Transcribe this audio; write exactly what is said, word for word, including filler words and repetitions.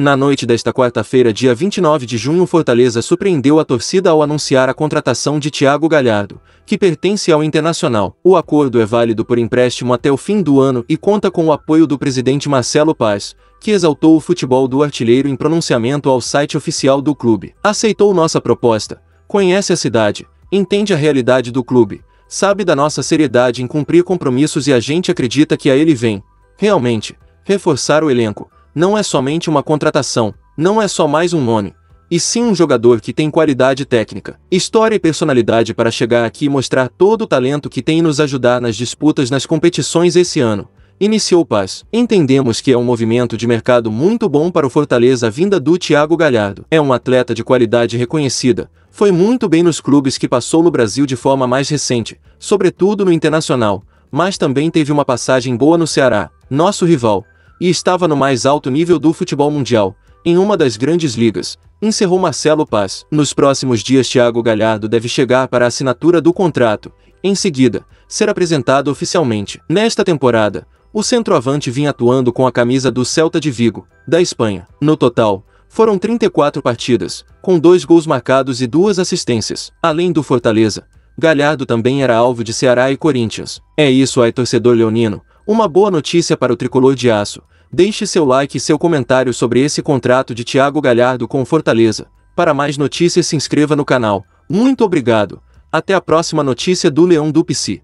Na noite desta quarta-feira, dia vinte e nove de junho, Fortaleza surpreendeu a torcida ao anunciar a contratação de Thiago Galhardo, que pertence ao Internacional. O acordo é válido por empréstimo até o fim do ano e conta com o apoio do presidente Marcelo Paz, que exaltou o futebol do artilheiro em pronunciamento ao site oficial do clube. Aceitou nossa proposta, conhece a cidade, entende a realidade do clube, sabe da nossa seriedade em cumprir compromissos e a gente acredita que a ele vem, realmente, reforçar o elenco. Não é somente uma contratação, não é só mais um nome, e sim um jogador que tem qualidade técnica, história e personalidade para chegar aqui e mostrar todo o talento que tem e nos ajudar nas disputas nas competições esse ano. Iniciou Paz. Entendemos que é um movimento de mercado muito bom para o Fortaleza a vinda do Thiago Galhardo. É um atleta de qualidade reconhecida, foi muito bem nos clubes que passou no Brasil de forma mais recente, sobretudo no Internacional, mas também teve uma passagem boa no Ceará, nosso rival, e estava no mais alto nível do futebol mundial, em uma das grandes ligas, encerrou Marcelo Paz. Nos próximos dias, Thiago Galhardo deve chegar para a assinatura do contrato, em seguida, ser apresentado oficialmente. Nesta temporada, o centroavante vinha atuando com a camisa do Celta de Vigo, da Espanha. No total, foram trinta e quatro partidas, com dois gols marcados e duas assistências. Além do Fortaleza, Galhardo também era alvo de Ceará e Corinthians. É isso aí, torcedor leonino. Uma boa notícia para o tricolor de aço. Deixe seu like e seu comentário sobre esse contrato de Thiago Galhardo com Fortaleza. Para mais notícias, se inscreva no canal. Muito obrigado. Até a próxima notícia do Leão do Pici.